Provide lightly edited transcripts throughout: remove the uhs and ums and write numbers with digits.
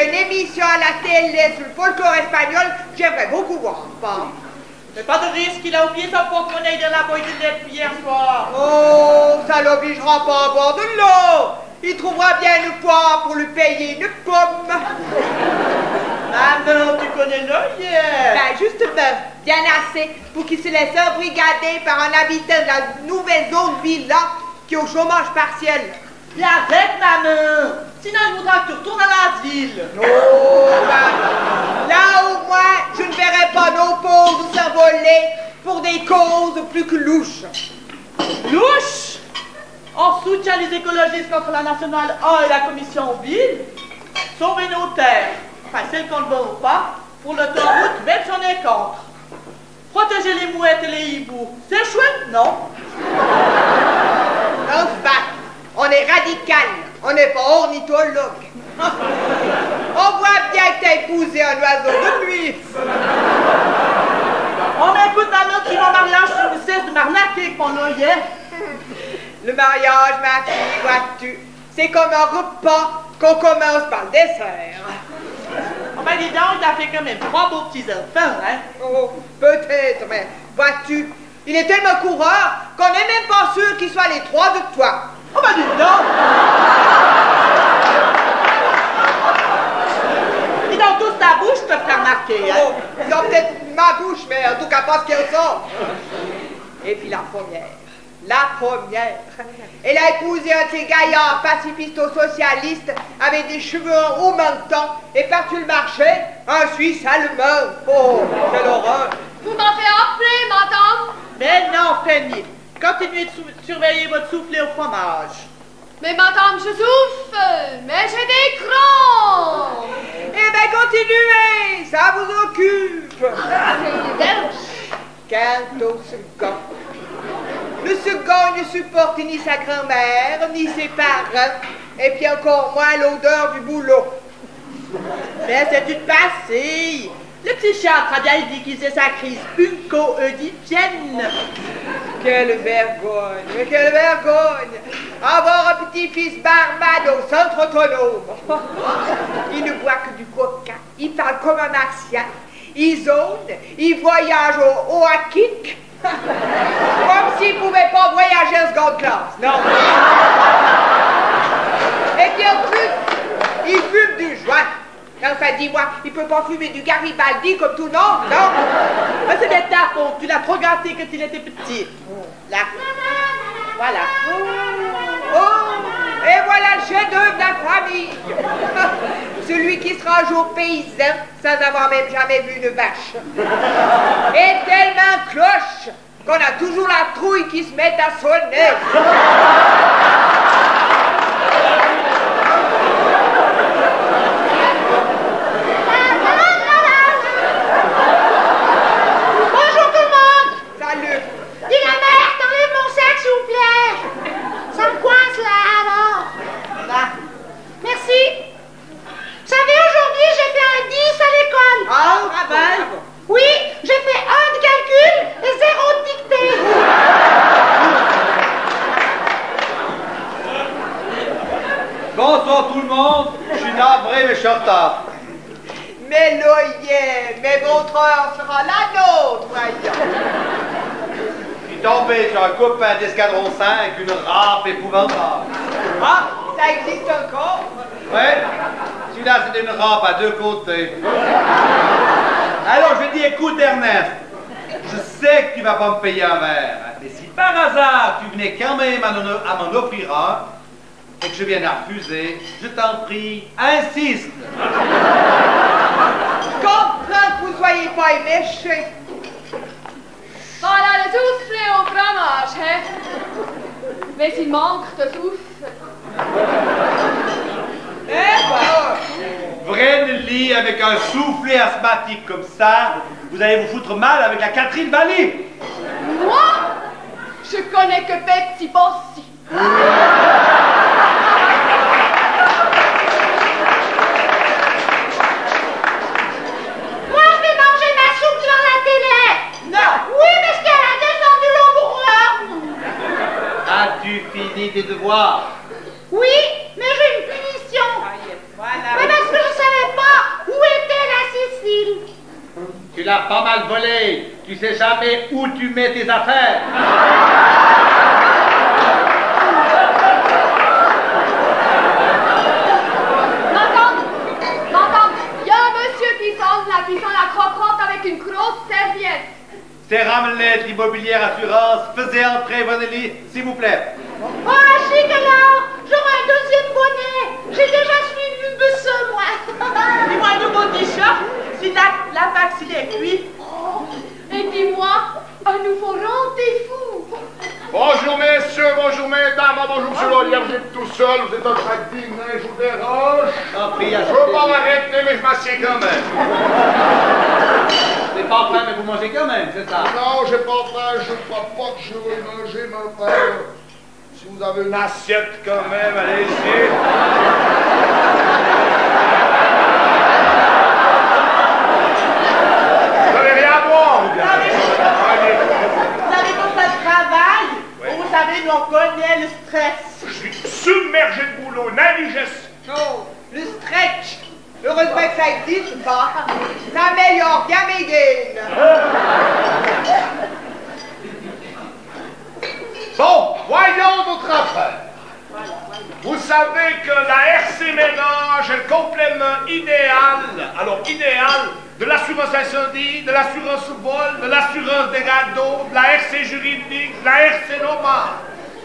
y a une émission à la télé sur le folklore espagnol, j'aimerais beaucoup voir ça. Mais pas de risque, il a oublié sa porte-monnaie dans la boîte de lettres hier soir. Oh, ça l'obligera pas à boire de l'eau. Il trouvera bien le poids pour lui payer une pomme. Maman, tu connais l'œil? Ben justement, bien assez pour qu'il se laisse embrigader par un habitant de la nouvelle zone villa qui est au chômage partiel. Viens avec, maman. Sinon, il voudra que tu retournes à l'asile. Non, maman. Là, au moins, je ne verrai pas nos pauvres s'envoler pour des causes plus que louches. Louches? On soutient les écologistes contre la Nationale 1 et la Commission Ville. Sauver nos terres. Enfin, celles qu'on ne veut pas. Pour l'autoroute, mettre son nez contre. Protéger les mouettes et les hiboux. C'est chouette, non? Enfin, on est radical. On n'est pas ornithologue. On voit bien que t'as épousé un oiseau de nuit. On écoute un autre qui va en mariage sur le cesse de m'arnaquer qu'on a hier. Le mariage, ma fille, vois-tu, c'est comme un repas qu'on commence par le dessert. Oh ben dis donc, il a fait quand même 3 beaux petits enfants, hein? Oh, peut-être, mais vois-tu, il est tellement coureur qu'on n'est même pas sûr qu'il soit les 3 de toi. Oh ben dis donc! Ils ont tous ta bouche, peuvent la remarquer, hein? Oh, ils ont peut-être ma bouche, mais en tout cas pas ce qu'elle sort. Et puis la première, elle a épousé un de ces gaillards pacifisto-socialistes avec des cheveux en haut menton et partout le marché, un Suisse allemand. Oh, quelle horreur! Vous m'en faites appeler, madame? Mais non, Penny, continuez de surveiller votre soufflet au fromage. Mais madame, je souffle, mais j'ai des crans! Eh bien, continuez, ça vous occupe! Quant au second. Le second ne supporte ni sa grand-mère, ni ses parents, et puis encore moins l'odeur du boulot. Mais c'est une passée. Le petit chat a bien déguisé sa crise punco-oedipienne. Quelle vergogne, quelle vergogne. Avoir un petit-fils barman au centre autonome. Il ne boit que du coca, il parle comme un martien. Il zone, il voyage au Oaxaca. Comme s'il ne pouvait pas voyager en seconde classe, non. Et puis en plus, il fume du joint. Enfin, dis-moi, il ne peut pas fumer du Garibaldi comme tout le monde, non? C'est bien ta faute, tu l'as trop gâté quand il était petit. Là. Voilà. Oh, et voilà le chef-d'œuvre de la famille. Celui qui sera un jour paysan, sans avoir même jamais vu une vache. Et tellement cloche qu'on a toujours la trouille qui se met à sonner. Bonjour tout le monde. Salut. Dis la mère, t'enlèves mon sac s'il vous plaît. Ça me coince là alors. Là. Merci. Vous savez, aujourd'hui, j'ai fait un 10 à l'école. Ah, oh, bravo. Oui, j'ai fait 1 de calcul et 0 de dictée. Bonsoir tout le monde, je suis navré, mais je suis en retard. Mais l'oyer, mais votre heure sera la nôtre, voyons. Je suis tombé sur un copain d'escadron 5, une râpe épouvantable. Ah, ça existe encore? Oui. Là, c'est une rampe à 2 côtés. Alors, je dis, écoute, Ernest, je sais que tu vas pas me payer un verre, mais si par hasard, tu venais quand même à m'en offrir un, et que je vienne à refuser, je t'en prie, insiste. Je comprends que vous soyez pas éméchés. Voilà le souffle au fromage, hein? Mais il manque de souffle. Vreneli, avec un soufflet asthmatique comme ça, vous allez vous foutre mal avec la Catherine Valli. Moi, je connais que Betsy Bossi. Moi, je vais manger ma soupe devant la télé. Non. Oui, parce qu'elle a descendu l'ombre. As-tu fini tes devoirs? Oui, mais j'ai une punition. Voilà. Mais parce que je savais pas Tu l'as pas mal volé. Tu sais jamais où tu mets tes affaires. Madame, il y a un monsieur qui sort la croque-croque avec une grosse serviette. C'est Ramelette, l'immobilière assurance. Faisait entrer, Vanelli, s'il vous plaît. Oh, chic alors. J'aurai un deuxième bonnet. J'ai déjà suivi une beusse, moi. Dis-moi un nouveau t-shirt. Si la fax, il est cuit. Oh, et dis-moi, un nouveau rendez-vous. Bonjour, messieurs, bonjour, mesdames, bonjour, monsieur l'Olivier. Vous êtes tout seul, vous êtes un tract digne, hein, je vous dérange. Je veux pas m'arrêter, mais je m'assieds quand même. Vous n'êtes pas en train, mais vous mangez quand même, c'est ça? Non, je n'ai pas en train, je ne crois pas que je vais manger, mais enfin, si vous avez une assiette quand même, allez-y. On connaît le stress. Je suis submergé de boulot, l'indigeste. Non, le stretch. Heureusement que ça existe pas. Ça améliore bien mes gains. Bon, voyons notre affaire. Vous savez que la RC Ménage est le complément idéal, alors idéal, de l'assurance incendie, de l'assurance vol, de l'assurance des gâteaux, de la RC juridique, de la RC normale.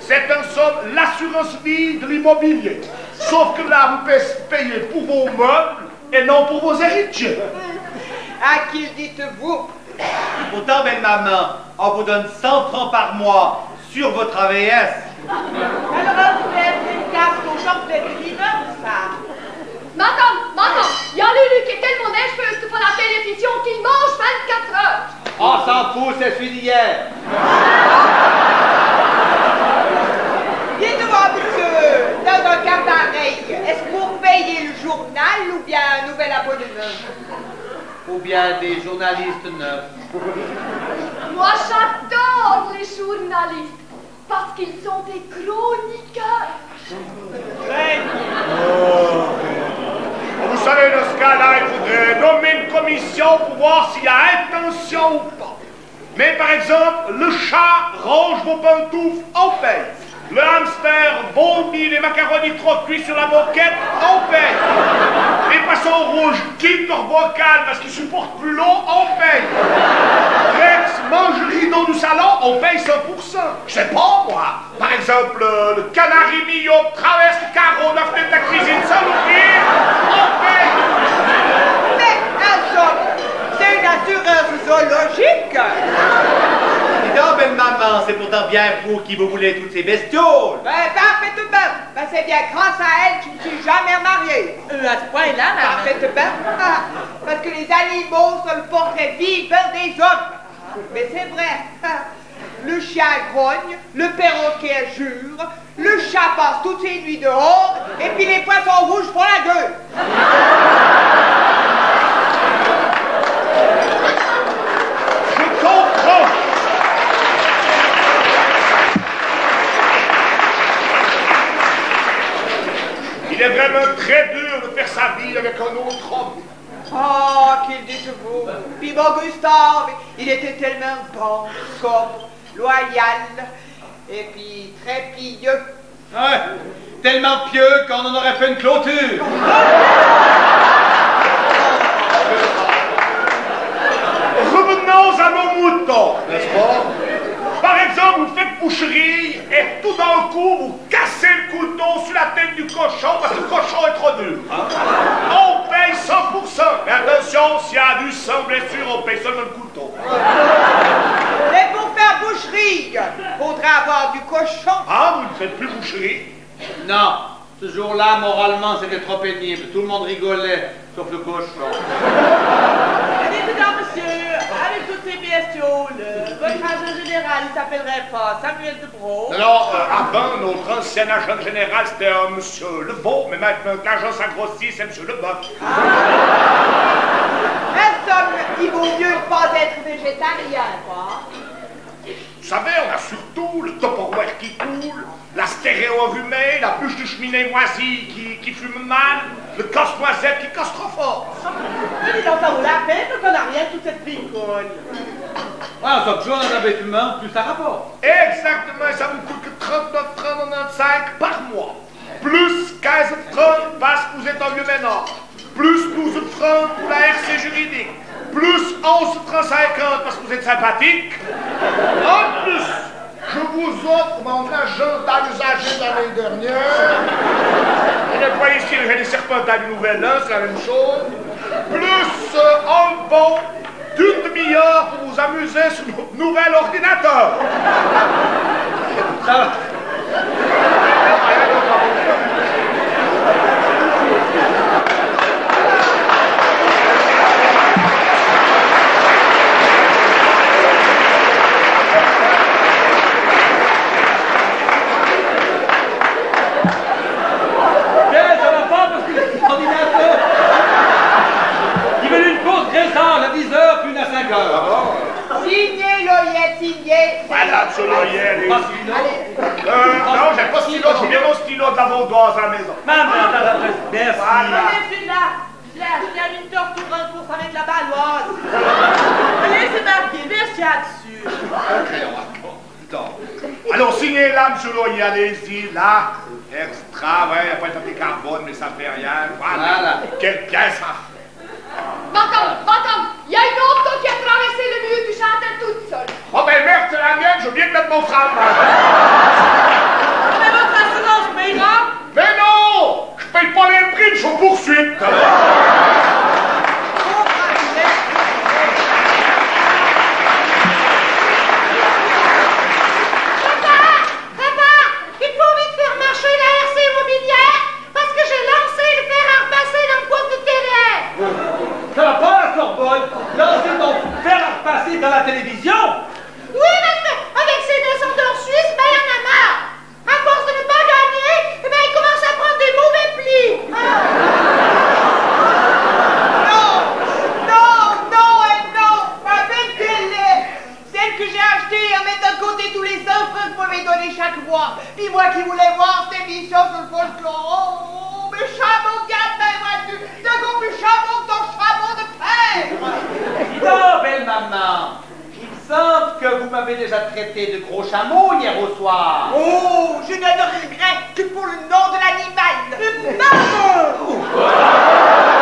C'est en somme l'assurance vie de l'immobilier. Sauf que là, vous payez pour vos meubles et non pour vos héritiers. À qui dites-vous? Pourtant, belle maman, on vous donne 100 francs par mois sur votre AVS. Alors, vous faites une casse aux gens de l'immeuble, ça? Madame, il y a Lulu qui est tellement nerveuse qu'il faut la télévision qui mange 24 heures. On s'en fout, c'est celui d'hier. Dites-moi, monsieur, dans un cas pareil, est-ce que vous payez le journal ou bien un nouvel abonnement? Ou bien des journalistes neufs. Moi, j'adore les journalistes parce qu'ils sont des chroniqueurs. Très bien. Vous savez, dans ce cas-là, il faudrait nommer une commission pour voir s'il y a intention ou pas. Mais par exemple, le chat range vos pantoufles, on paye. Le hamster vomit les macaronis trop cuits sur la moquette, on paye. Les poissons rouges quittent leur bocal parce qu'ils supportent plus l'eau, on paye. Rex mange le rideau du salon, on paye 100%. Je sais pas, moi. Par exemple, le canari mignon traverse le carreau de la fenêtre de la cuisine sans l'ouvrir, on paye. Mais un somme, c'est une assurance zoologique. Non, mais maman, c'est pourtant bien vous qui vous voulez toutes ces bestioles. Ben, parfait, ben, c'est bien grâce à elle que je ne suis jamais mariée. À ce point-là, maman. Parfait, ben, parce que les animaux sont le portrait vivant des hommes. Mais c'est vrai, le chien grogne, le perroquet jure, le chat passe toutes ses nuits dehors, et puis les poissons rouges font la gueule. Je comprends. Il est vraiment très dur de faire sa vie avec un autre homme. Oh, qu'il dites-vous. Puis bon, Gustave, il était tellement bon, sobre, loyal, et puis très pieux. Ouais, tellement pieux qu'on en aurait fait une clôture. Revenons à nos moutons, n'est-ce pas? Par exemple, vous faites boucherie et tout d'un coup, vous cassez le couteau sur la tête du cochon parce que le cochon est trop dur. On paye 100%. Mais attention, s'il y a du sang blessure, on paye seulement le couteau. Mais pour faire boucherie, faudra avoir du cochon. Ah, vous ne faites plus boucherie? Non. Ce jour-là, moralement, c'était trop pénible. Tout le monde rigolait, sauf le cochon. Monsieur, avec toutes ces bestioles, votre agent général, il s'appellerait pas Samuel Debro? Alors, avant, notre ancien agent général, c'était un monsieur Levaux, mais maintenant que l'agence a grossi, c'est monsieur Leboeuf. En somme, il vaut mieux pas être végétarien, quoi. Vous savez, on a surtout le Tupperware qui coule, la stéréo-rhumée, la bûche de cheminée moisie qui fume mal, le casse-noisette qui casse trop fort. Il n'en vaut la peine qu'on n'a rien toute cette bicogne. Ah, ça toujours un abeille humain, plus ça rapporte. Exactement, ça vous coûte que 39,95 par mois. Plus 15 francs parce que vous êtes en lieu maintenant. Plus 12 francs pour la RC juridique. Plus 11,50 francs parce que vous êtes sympathique. En plus, je vous offre mon agenda à l'usager de l'année dernière. Et ne pas ici le génie serpentin du nouvel an, c'est la même chose. Plus un bon d'une demi-heure pour vous amuser sur notre nouvel ordinateur. Ça va. Voilà, sur l'oreille. Pas stylo. Non, j'ai pas stylo, j'ai bien mon stylo de la vendeuse à la maison. Maman, merci. Voilà. Je l'ai acheté à 1h40 avec la balance. Allez, c'est marqué, merci là-dessus. Ok, on va. Putain. Alors, signez là, monsieur Loyer, allez-y, là. Extra, ouais, il n'y a pas de papier carbone, mais ça fait rien. Voilà. Quelle pièce, ça. Madame, il y a une auto qui a traversé le milieu du jardin toute seule. Oh ben merde, c'est la mienne, j'ai oublié de mettre mon frein. Mais votre assurance payera. Mais non, je paye pas les prix, je suis en poursuite. Dans la télévision? Oui, parce qu'avec ces descendants suisses, ben il en a marre. À force de ne pas gagner, ben il commence à prendre des mauvais plis. Ah. Non, non, non et non, ma belle télé. Celle que j'ai achetée, elle met de côté tous les offres que vous m'avez donné chaque mois. Puis moi qui voulais voir cette émission sur le folklore. Oh, mais chabot de gâteau, vois-tu? De gros plus chabot que ton chabot de père. Non, belle maman, il semble que vous m'avez déjà traité de gros chameau hier au soir. Oh, je ne le regrette que pour le nom de l'animal. Maman.